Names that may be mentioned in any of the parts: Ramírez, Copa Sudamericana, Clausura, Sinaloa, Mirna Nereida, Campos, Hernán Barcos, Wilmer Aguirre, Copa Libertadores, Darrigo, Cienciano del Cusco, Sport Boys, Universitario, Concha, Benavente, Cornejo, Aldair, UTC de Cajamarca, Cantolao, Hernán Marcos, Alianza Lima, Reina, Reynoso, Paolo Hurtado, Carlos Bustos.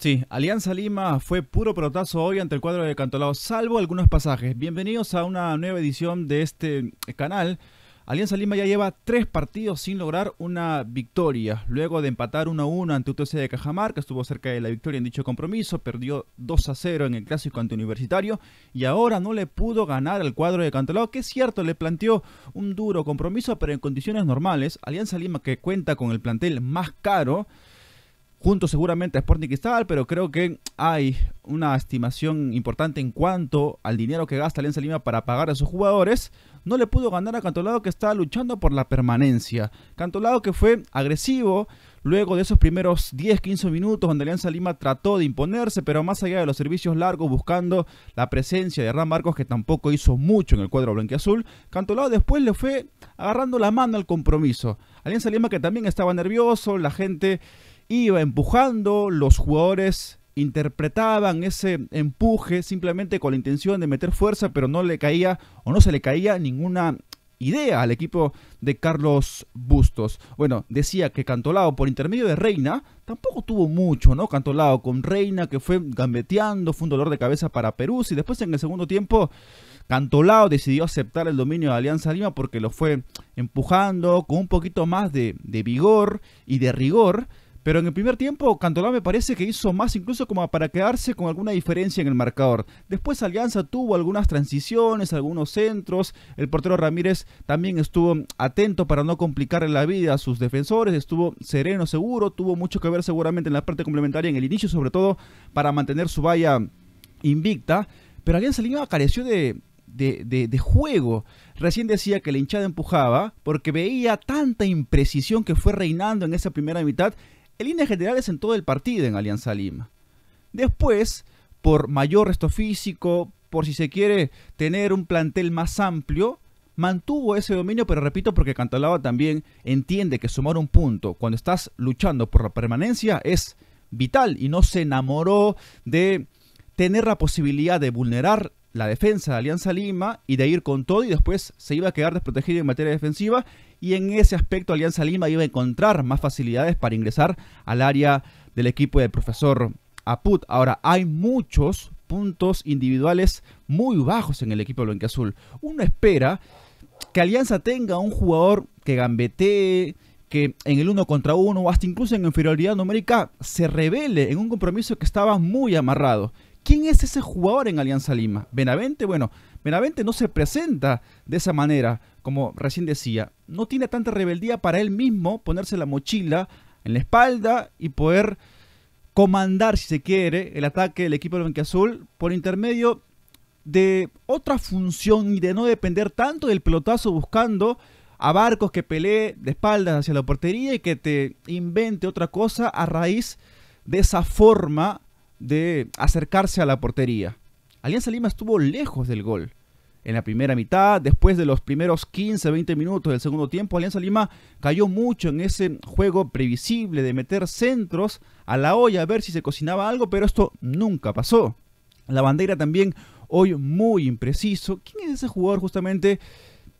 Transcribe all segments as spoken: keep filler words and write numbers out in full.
Sí, Alianza Lima fue puro pelotazo hoy ante el cuadro de Cantolao, salvo algunos pasajes. Bienvenidos a una nueva edición de este canal. Alianza Lima ya lleva tres partidos sin lograr una victoria. Luego de empatar uno a uno ante U T C de Cajamarca, estuvo cerca de la victoria en dicho compromiso, perdió dos a cero en el clásico ante Universitario y ahora no le pudo ganar al cuadro de Cantolao, que es cierto, le planteó un duro compromiso, pero en condiciones normales, Alianza Lima, que cuenta con el plantel más caro, junto seguramente a Sporting Cristal, pero creo que hay una estimación importante en cuanto al dinero que gasta Alianza Lima para pagar a sus jugadores. No le pudo ganar a Cantolao, que está luchando por la permanencia. Cantolao que fue agresivo luego de esos primeros diez a quince minutos donde Alianza Lima trató de imponerse, pero más allá de los servicios largos, buscando la presencia de Hernán Marcos, que tampoco hizo mucho en el cuadro blanquiazul, Cantolao después le fue agarrando la mano al compromiso. Alianza Lima, que también estaba nervioso, la gente iba empujando, los jugadores interpretaban ese empuje simplemente con la intención de meter fuerza, pero no le caía o no se le caía ninguna idea al equipo de Carlos Bustos. Bueno, decía que Cantolao, por intermedio de Reina, tampoco tuvo mucho, ¿no? Cantolao con Reina, que fue gambeteando, fue un dolor de cabeza para Perussi. Después, en el segundo tiempo, Cantolao decidió aceptar el dominio de Alianza Lima porque lo fue empujando con un poquito más de, de vigor y de rigor. Pero en el primer tiempo, Cantolao me parece que hizo más, incluso como para quedarse con alguna diferencia en el marcador. Después Alianza tuvo algunas transiciones, algunos centros. El portero Ramírez también estuvo atento para no complicarle la vida a sus defensores. Estuvo sereno, seguro. Tuvo mucho que ver seguramente en la parte complementaria, en el inicio sobre todo, para mantener su valla invicta. Pero Alianza Lima careció de... De, de, de juego. Recién decía que la hinchada empujaba porque veía tanta imprecisión que fue reinando en esa primera mitad, en líneas generales en todo el partido en Alianza Lima. Después, por mayor resto físico, por si se quiere tener un plantel más amplio, mantuvo ese dominio, pero repito, porque Cantolao también entiende que sumar un punto cuando estás luchando por la permanencia es vital y no se enamoró de tener la posibilidad de vulnerar la defensa de Alianza Lima y de ir con todo, y después se iba a quedar desprotegido en materia defensiva, y en ese aspecto Alianza Lima iba a encontrar más facilidades para ingresar al área del equipo del profesor Aput. Ahora, hay muchos puntos individuales muy bajos en el equipo blanquiazul. Uno espera que Alianza tenga un jugador que gambetee, que en el uno contra uno o hasta incluso en inferioridad numérica se revele en un compromiso que estaba muy amarrado. ¿Quién es ese jugador en Alianza Lima? ¿Benavente? Bueno, Benavente no se presenta de esa manera, como recién decía. No tiene tanta rebeldía para él mismo ponerse la mochila en la espalda y poder comandar, si se quiere, el ataque del equipo blanquiazul por intermedio de otra función y de no depender tanto del pelotazo buscando a Barcos que pelee de espaldas hacia la portería y que te invente otra cosa a raíz de esa forma de acercarse a la portería. Alianza Lima estuvo lejos del gol en la primera mitad. Después de los primeros quince a veinte minutos del segundo tiempo, Alianza Lima cayó mucho en ese juego previsible de meter centros a la olla a ver si se cocinaba algo, pero esto nunca pasó. La bandera también hoy muy impreciso. ¿Quién es ese jugador justamente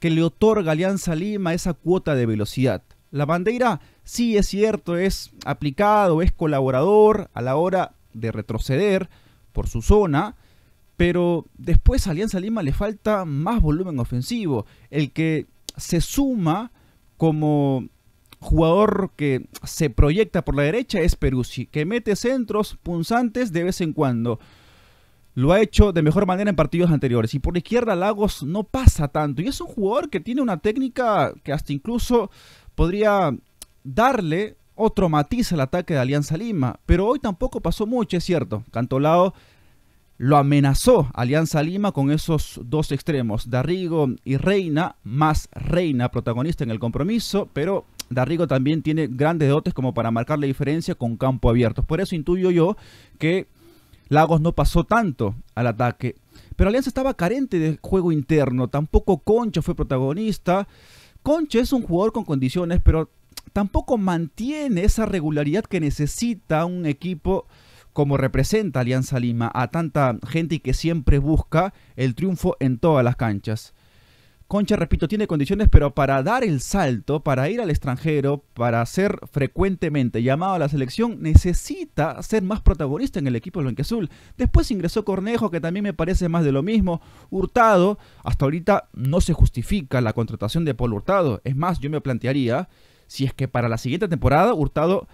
que le otorga a Alianza Lima esa cuota de velocidad? La bandera, sí es cierto, es aplicado, es colaborador a la hora de retroceder por su zona, pero después a Alianza Lima le falta más volumen ofensivo. El que se suma como jugador que se proyecta por la derecha es Perussi, que mete centros punzantes de vez en cuando. Lo ha hecho de mejor manera en partidos anteriores. Y por la izquierda Lagos no pasa tanto. Y es un jugador que tiene una técnica que hasta incluso podría darle otro matiz al ataque de Alianza Lima, pero hoy tampoco pasó mucho, es cierto. Cantolao lo amenazó a Alianza Lima con esos dos extremos, Darrigo y Reina, más Reina protagonista en el compromiso, pero Darrigo también tiene grandes dotes como para marcar la diferencia con campo abierto. Por eso intuyo yo que Lagos no pasó tanto al ataque, pero Alianza estaba carente de juego interno, tampoco Concha fue protagonista. Concha es un jugador con condiciones, pero tampoco mantiene esa regularidad que necesita un equipo como representa Alianza Lima a tanta gente y que siempre busca el triunfo en todas las canchas. Concha, repito, tiene condiciones, pero para dar el salto, para ir al extranjero, para ser frecuentemente llamado a la selección, necesita ser más protagonista en el equipo blanquiazul. Después ingresó Cornejo, que también me parece más de lo mismo. Hurtado, hasta ahorita no se justifica la contratación de Paolo Hurtado. Es más, yo me plantearía si es que para la siguiente temporada Hurtado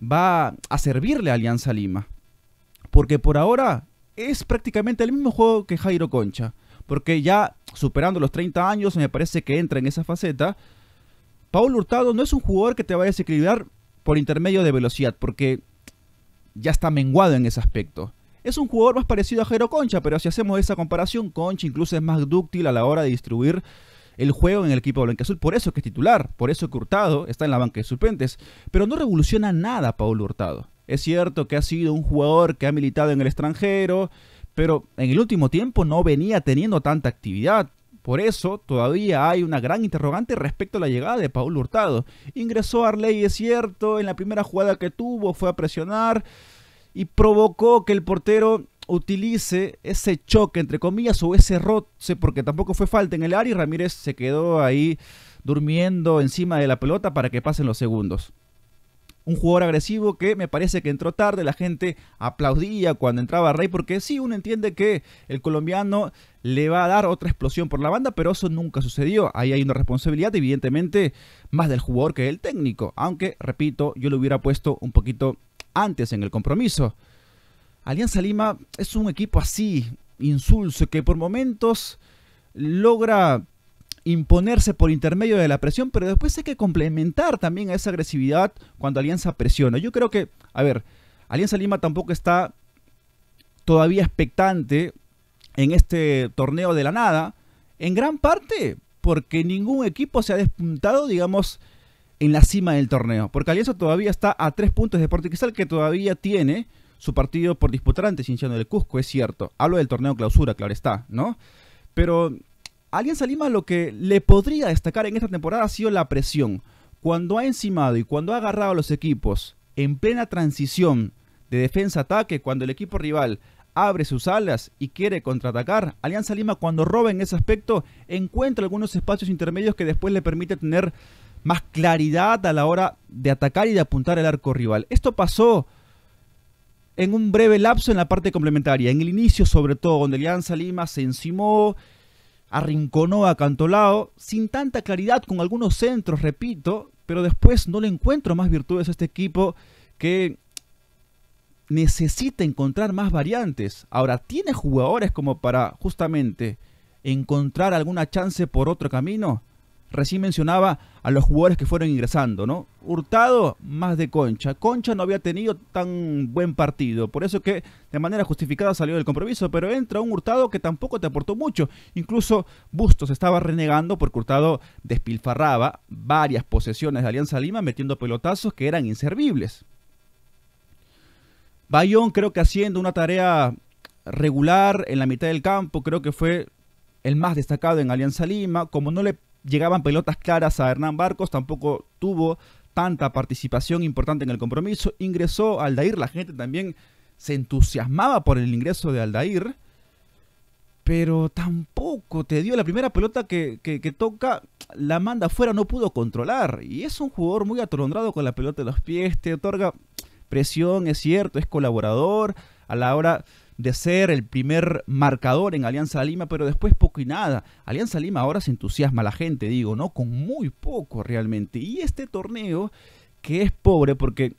va a servirle a Alianza Lima. Porque por ahora es prácticamente el mismo juego que Jairo Concha. Porque ya superando los treinta años, me parece que entra en esa faceta. Paolo Hurtado no es un jugador que te va a desequilibrar por intermedio de velocidad, porque ya está menguado en ese aspecto. Es un jugador más parecido a Jairo Concha, pero si hacemos esa comparación, Concha incluso es más dúctil a la hora de distribuir el juego en el equipo blanquiazul. Por eso que es titular, por eso que Hurtado está en la banca de suplentes. Pero no revoluciona nada Paolo Hurtado. Es cierto que ha sido un jugador que ha militado en el extranjero, pero en el último tiempo no venía teniendo tanta actividad. Por eso todavía hay una gran interrogante respecto a la llegada de Paolo Hurtado. Ingresó Arley, es cierto, en la primera jugada que tuvo fue a presionar y provocó que el portero utilice ese choque, entre comillas, o ese roce, porque tampoco fue falta en el área y Ramírez se quedó ahí durmiendo encima de la pelota para que pasen los segundos. Un jugador agresivo que me parece que entró tarde, la gente aplaudía cuando entraba Rey, porque sí, uno entiende que el colombiano le va a dar otra explosión por la banda, pero eso nunca sucedió. Ahí hay una responsabilidad, evidentemente, más del jugador que del técnico, aunque, repito, yo lo hubiera puesto un poquito antes en el compromiso. Alianza Lima es un equipo así, insulso, que por momentos logra imponerse por intermedio de la presión, pero después hay que complementar también a esa agresividad cuando Alianza presiona. Yo creo que, a ver, Alianza Lima tampoco está todavía expectante en este torneo de la nada, en gran parte porque ningún equipo se ha despuntado, digamos, en la cima del torneo, porque Alianza todavía está a tres puntos de Sporting Cristal, que todavía tiene su partido por disputar ante Cienciano del Cusco, es cierto. Hablo del torneo clausura, claro está, ¿no? Pero Alianza Lima lo que le podría destacar en esta temporada ha sido la presión. Cuando ha encimado y cuando ha agarrado a los equipos en plena transición de defensa-ataque, cuando el equipo rival abre sus alas y quiere contraatacar, Alianza Lima, cuando roba en ese aspecto, encuentra algunos espacios intermedios que después le permite tener más claridad a la hora de atacar y de apuntar al arco rival. Esto pasó en un breve lapso en la parte complementaria, en el inicio sobre todo, donde Alianza Lima se encimó, arrinconó a Cantolao sin tanta claridad, con algunos centros, repito, pero después no le encuentro más virtudes a este equipo que necesita encontrar más variantes. Ahora, ¿tiene jugadores como para justamente encontrar alguna chance por otro camino? Recién mencionaba a los jugadores que fueron ingresando, ¿no? Hurtado más de Concha. Concha no había tenido tan buen partido, por eso que de manera justificada salió del compromiso, pero entra un Hurtado que tampoco te aportó mucho. Incluso Bustos estaba renegando porque Hurtado despilfarraba varias posesiones de Alianza Lima metiendo pelotazos que eran inservibles. Bayón, creo que haciendo una tarea regular en la mitad del campo, creo que fue el más destacado en Alianza Lima. Como no le llegaban pelotas claras a Hernán Barcos, tampoco tuvo tanta participación importante en el compromiso. Ingresó Aldair, la gente también se entusiasmaba por el ingreso de Aldair, pero tampoco te dio la primera pelota que, que, que toca, la manda afuera, no pudo controlar. Y es un jugador muy atolondrado con la pelota de los pies, te otorga presión, es cierto, es colaborador a la hora de ser el primer marcador en Alianza Lima, pero después poco y nada. Alianza Lima ahora se entusiasma a la gente, digo, ¿no? Con muy poco realmente. Y este torneo, que es pobre porque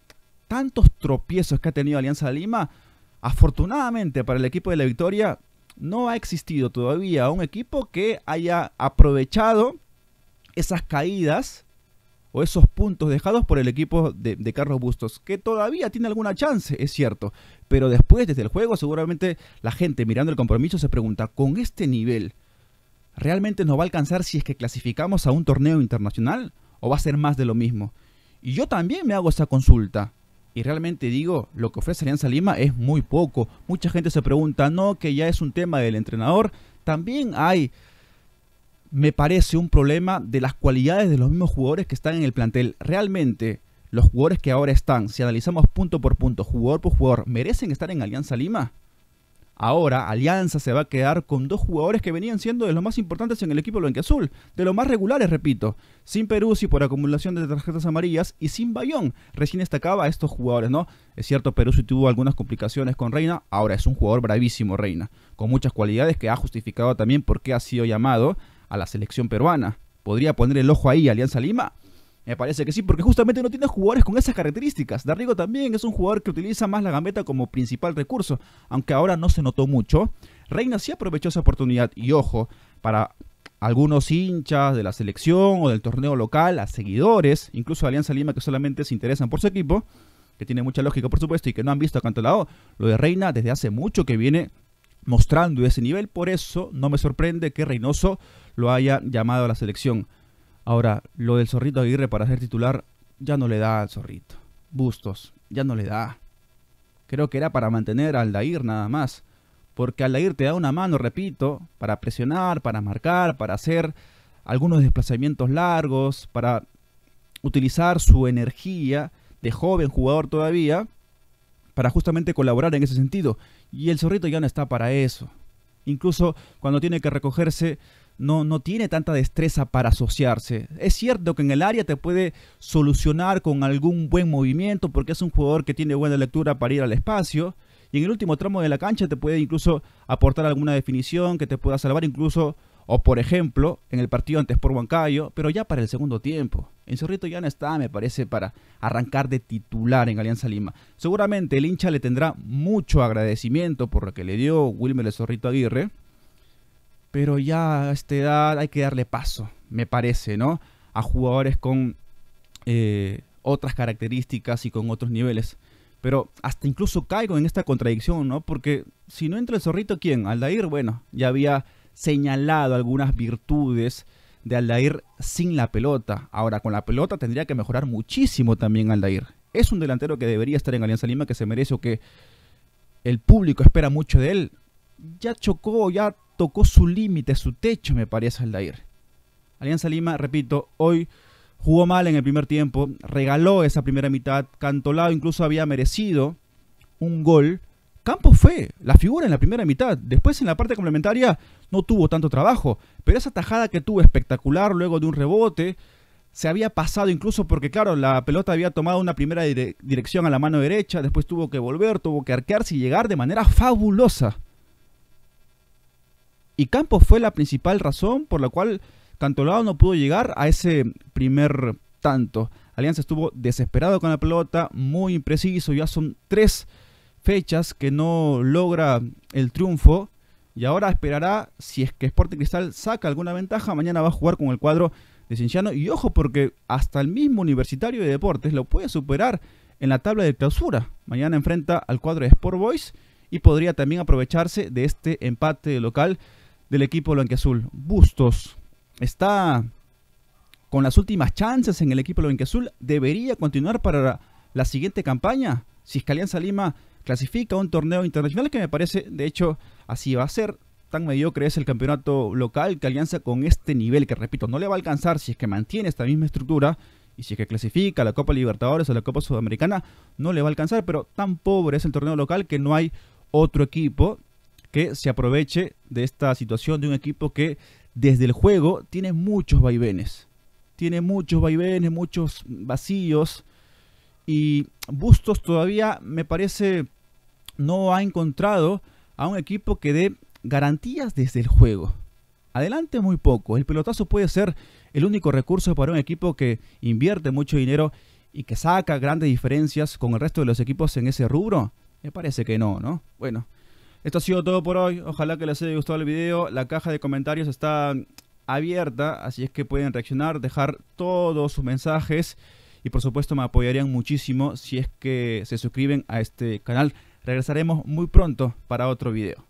tantos tropiezos que ha tenido Alianza Lima, afortunadamente para el equipo de la victoria, no ha existido todavía un equipo que haya aprovechado esas caídas o esos puntos dejados por el equipo de, de Carlos Bustos, que todavía tiene alguna chance, es cierto, pero después desde el juego seguramente la gente mirando el compromiso se pregunta, ¿con este nivel realmente nos va a alcanzar si es que clasificamos a un torneo internacional o va a ser más de lo mismo? Y yo también me hago esa consulta y realmente digo, lo que ofrece Alianza Lima es muy poco. Mucha gente se pregunta, no, que ya es un tema del entrenador. También hay, me parece, un problema de las cualidades de los mismos jugadores que están en el plantel. Realmente, los jugadores que ahora están, si analizamos punto por punto, jugador por jugador, ¿merecen estar en Alianza Lima? Ahora Alianza se va a quedar con dos jugadores que venían siendo de los más importantes en el equipo blanquiazul, de los más regulares, repito, sin Perussi por acumulación de tarjetas amarillas y sin Bayón. Recién destacaba a estos jugadores, ¿no? Es cierto, Perussi tuvo algunas complicaciones con Reina, ahora es un jugador bravísimo Reina, con muchas cualidades que ha justificado también por qué ha sido llamado a la selección peruana. ¿Podría poner el ojo ahí Alianza Lima? Me parece que sí, porque justamente no tiene jugadores con esas características. Darrigo también es un jugador que utiliza más la gambeta como principal recurso, aunque ahora no se notó mucho. Reina sí aprovechó esa oportunidad y ojo, para algunos hinchas de la selección o del torneo local, a seguidores, incluso a Alianza Lima que solamente se interesan por su equipo, que tiene mucha lógica por supuesto y que no han visto a Cantolao, lo de Reina desde hace mucho que viene mostrando ese nivel, por eso no me sorprende que Reynoso lo haya llamado a la selección. Ahora, lo del Zorrito Aguirre para ser titular ya no le da al Zorrito. Bustos, ya no le da. Creo que era para mantener a Aldair nada más. Porque Aldair te da una mano, repito, para presionar, para marcar, para hacer algunos desplazamientos largos, para utilizar su energía de joven jugador todavía, para justamente colaborar en ese sentido. Y el Zorrito ya no está para eso. Incluso cuando tiene que recogerse, No, no tiene tanta destreza para asociarse. Es cierto que en el área te puede solucionar con algún buen movimiento porque es un jugador que tiene buena lectura para ir al espacio. Y en el último tramo de la cancha te puede incluso aportar alguna definición que te pueda salvar incluso, o por ejemplo, en el partido ante Sport Huancayo, pero ya para el segundo tiempo. En Zorrito ya no está, me parece, para arrancar de titular en Alianza Lima. Seguramente el hincha le tendrá mucho agradecimiento por lo que le dio Wilmer el Zorrito Aguirre. Pero ya a esta edad hay que darle paso, me parece, ¿no? A jugadores con eh, otras características y con otros niveles. Pero hasta incluso caigo en esta contradicción, ¿no? Porque si no entra el Zorrito, ¿quién? Aldair, bueno, ya había señalado algunas virtudes de Aldair sin la pelota. Ahora, con la pelota tendría que mejorar muchísimo también Aldair. Es un delantero que debería estar en Alianza Lima, que se merece o que el público espera mucho de él. Ya chocó, ya tocó su límite, su techo, me parece, Aldair. Alianza Lima, repito, hoy jugó mal en el primer tiempo, regaló esa primera mitad, Cantolao incluso había merecido un gol. Campos fue la figura en la primera mitad, después en la parte complementaria no tuvo tanto trabajo, pero esa tajada que tuvo espectacular luego de un rebote, se había pasado incluso porque, claro, la pelota había tomado una primera dire- dirección a la mano derecha, después tuvo que volver, tuvo que arquearse y llegar de manera fabulosa. Y Campos fue la principal razón por la cual Cantolao no pudo llegar a ese primer tanto. Alianza estuvo desesperado con la pelota, muy impreciso. Ya son tres fechas que no logra el triunfo. Y ahora esperará si es que Sporting Cristal saca alguna ventaja. Mañana va a jugar con el cuadro de Cienciano. Y ojo porque hasta el mismo Universitario de Deportes lo puede superar en la tabla de clausura. Mañana enfrenta al cuadro de Sport Boys y podría también aprovecharse de este empate local del equipo blanquiazul. Bustos está con las últimas chances en el equipo blanquiazul. ¿Debería continuar para la siguiente campaña? Si es que Alianza Lima clasifica un torneo internacional, que me parece, de hecho, así va a ser. Tan mediocre es el campeonato local que Alianza con este nivel, que repito, no le va a alcanzar si es que mantiene esta misma estructura. Y si es que clasifica a la Copa Libertadores o la Copa Sudamericana, no le va a alcanzar. Pero tan pobre es el torneo local que no hay otro equipo que se aproveche de esta situación de un equipo que desde el juego tiene muchos vaivenes. Tiene muchos vaivenes, muchos vacíos. Y Bustos todavía, me parece, no ha encontrado a un equipo que dé garantías desde el juego. Adelante muy poco. El pelotazo puede ser el único recurso para un equipo que invierte mucho dinero y que saca grandes diferencias con el resto de los equipos en ese rubro. Me parece que no, ¿no? Bueno, esto ha sido todo por hoy. Ojalá que les haya gustado el video. La caja de comentarios está abierta, así es que pueden reaccionar, dejar todos sus mensajes. Y por supuesto me apoyarían muchísimo si es que se suscriben a este canal. Regresaremos muy pronto para otro video.